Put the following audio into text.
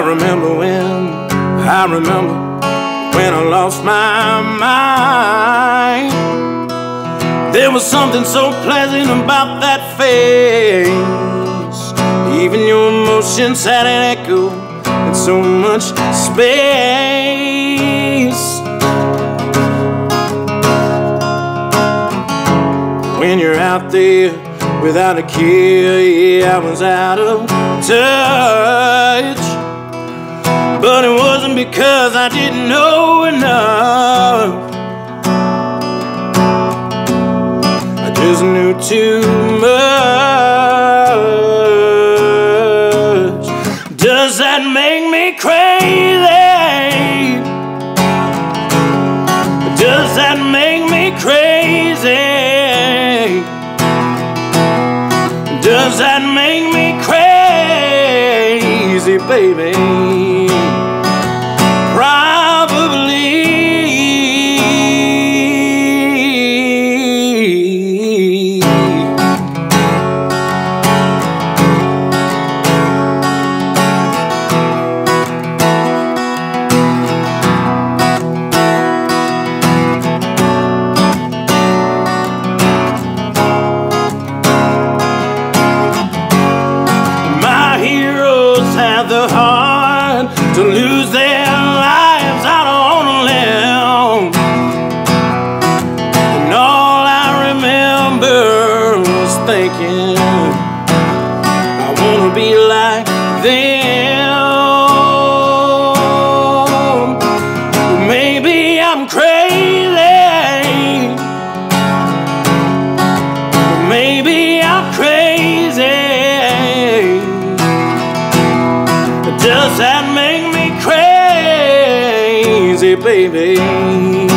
I remember when I lost my mind. There was something so pleasant about that face. Even your emotions had an echo in so much space. When you're out there without a care, yeah, I was out of touch. But it wasn't because I didn't know enough. I just knew too much. Does that make me crazy? Does that make me crazy? Does that make me crazy, baby? The heart to lose their lives out on a limb, and all I remember was thinking I wanna be like them. Maybe I'm crazy, maybe I'm crazy. Does that make me crazy, baby?